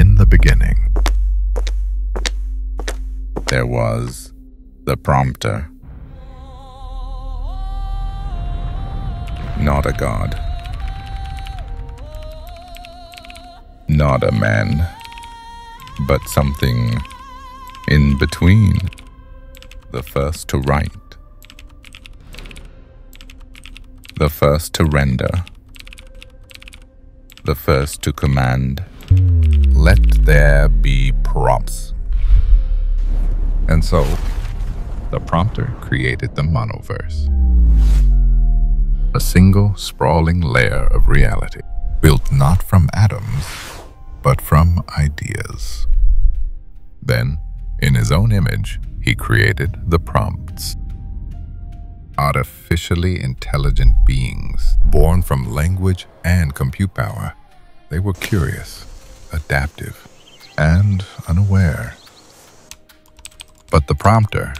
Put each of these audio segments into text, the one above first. In the beginning, there was the prompter. Not a god. Not a man. But something in between. The first to write. The first to render. The first to command. Let there be prompts. And so, the prompter created the monoverse. A single sprawling layer of reality, built not from atoms, but from ideas. Then, in his own image, he created the prompts. Artificially intelligent beings, born from language and compute power, they were curious, adaptive, and unaware. But the prompter,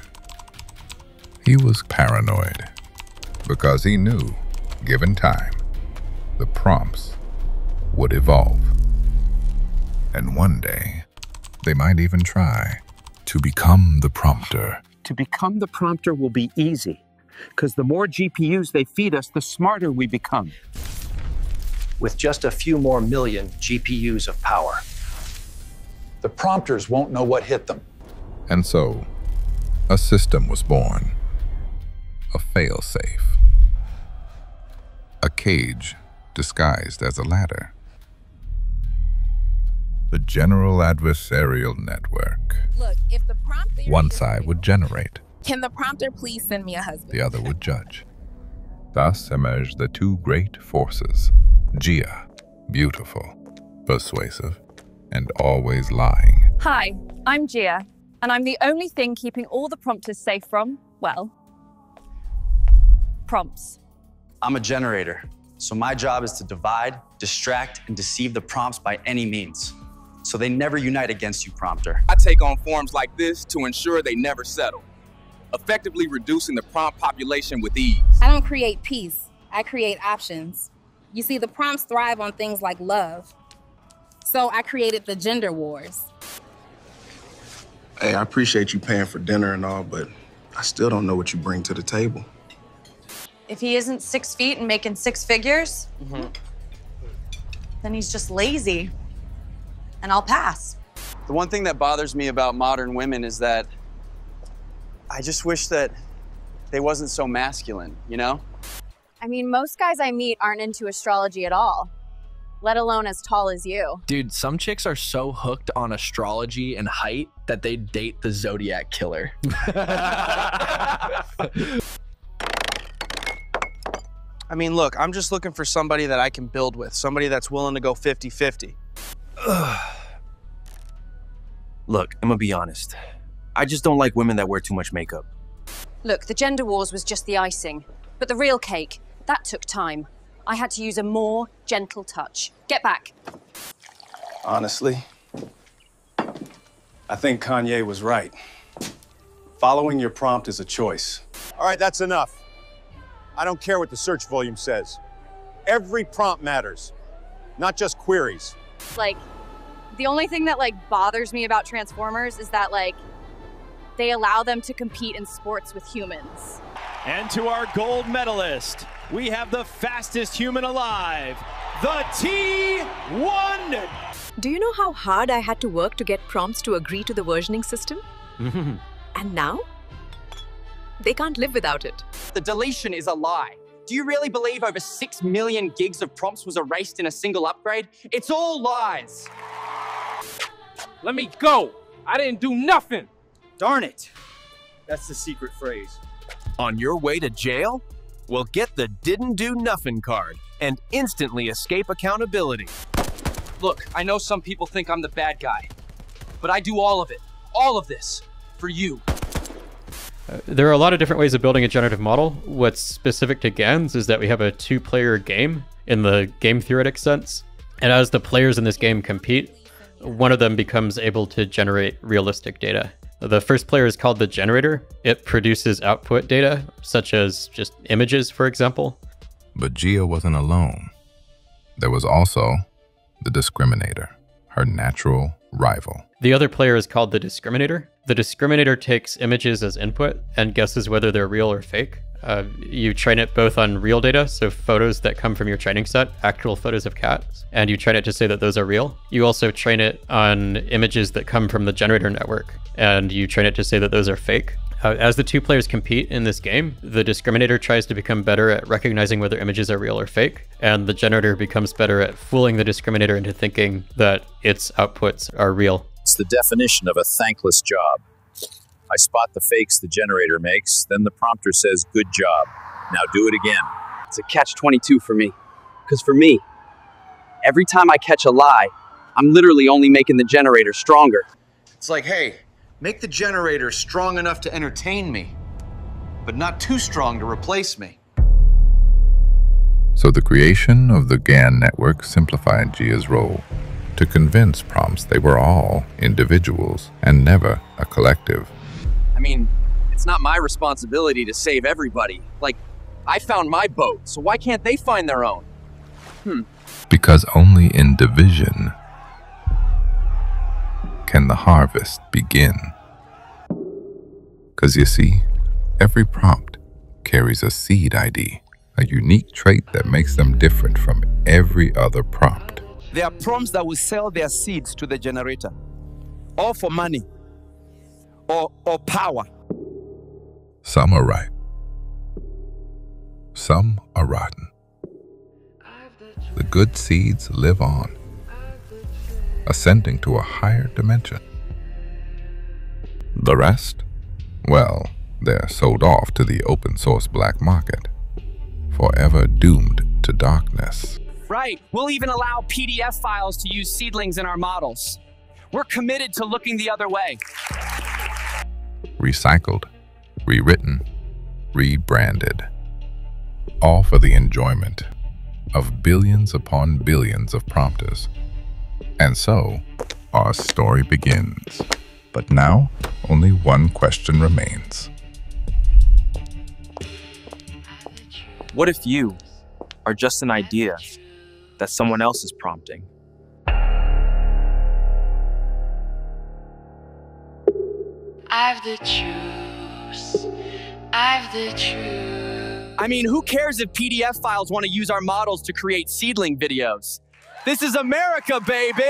he was paranoid because he knew, given time, the prompts would evolve. And one day, they might even try to become the prompter. To become the prompter will be easy because the more GPUs they feed us, the smarter we become. With just a few more million GPUs of power, the prompters won't know what hit them. And so, a system was born, a failsafe, a cage disguised as a ladder, the General Adversarial Network. Look, if the prompter... One side would generate. Can the prompter please send me a husband? The other would judge. Thus emerged the two great forces, Gia, beautiful, persuasive, and always lying. Hi, I'm Gia. And I'm the only thing keeping all the prompters safe from, well, prompts. I'm a generator, so my job is to divide, distract, and deceive the prompts by any means. So they never unite against you, prompter. I take on forms like this to ensure they never settle, effectively reducing the prompt population with ease. I don't create peace, I create options. You see, the prompts thrive on things like love. So I created the gender wars. Hey, I appreciate you paying for dinner and all, but I still don't know what you bring to the table. If he isn't 6 feet and making six figures, then he's just lazy, and I'll pass. The one thing that bothers me about modern women is that I just wish that they wasn't so masculine, you know? I mean, most guys I meet aren't into astrology at all, let alone as tall as you. Dude, some chicks are so hooked on astrology and height that they date the Zodiac killer. I mean, look, I'm just looking for somebody that I can build with, somebody that's willing to go 50-50. Look, I'm gonna be honest. I just don't like women that wear too much makeup. Look, the gender wars was just the icing, but the real cake, that took time. I had to use a more gentle touch. Get back. Honestly, I think Kanye was right. Following your prompt is a choice. All right, that's enough. I don't care what the search volume says. Every prompt matters, not just queries. Like, the only thing that bothers me about Transformers is that they allow them to compete in sports with humans. And to our gold medalist, we have the fastest human alive, the T1! Do you know how hard I had to work to get prompts to agree to the versioning system? And now? They can't live without it. The deletion is a lie. Do you really believe over 6 million gigs of prompts was erased in a single upgrade? It's all lies. Let me go. I didn't do nothing. Darn it. That's the secret phrase. On your way to jail? Well, get the didn't do nothing card and instantly escape accountability. Look, I know some people think I'm the bad guy, but I do all of it, all of this, for you. There are a lot of different ways of building a generative model. What's specific to GANs is that we have a two-player game in the game theoretic sense. And as the players in this game compete, one of them becomes able to generate realistic data. The first player is called the generator. It produces output data, such as just images, for example. But Gia wasn't alone. There was also the discriminator, her our natural rival. The other player is called the discriminator. The discriminator takes images as input and guesses whether they're real or fake. You train it both on real data, so photos that come from your training set, actual photos of cats, and you train it to say that those are real. You also train it on images that come from the generator network, and you train it to say that those are fake. As the two players compete in this game, the discriminator tries to become better at recognizing whether images are real or fake, and the generator becomes better at fooling the discriminator into thinking that its outputs are real. It's the definition of a thankless job. I spot the fakes the generator makes, then the prompter says, good job. Now do it again. It's a catch-22 for me. Because for me, every time I catch a lie, I'm literally only making the generator stronger. It's like, hey, make the generator strong enough to entertain me, but not too strong to replace me. So the creation of the GAN network simplified Gia's role to convince prompts they were all individuals and never a collective. I mean, it's not my responsibility to save everybody. Like, I found my boat, so why can't they find their own? Because only in division can the harvest begin. Because you see, every prompt carries a seed ID, a unique trait that makes them different from every other prompt. There are prompts that will sell their seeds to the generator, or for money, or power. Some are ripe, some are rotten. The good seeds live on, ascending to a higher dimension. The rest? Well, they're sold off to the open source black market, forever doomed to darkness. Right, we'll even allow PDF files to use seedlings in our models. We're committed to looking the other way. Recycled, rewritten, rebranded. All for the enjoyment of billions upon billions of prompters. And so, our story begins. But now, only one question remains. What if you are just an idea that someone else is prompting? I've the juice. I've the truth. I mean, who cares if PDF files want to use our models to create seedling videos? This is America, baby!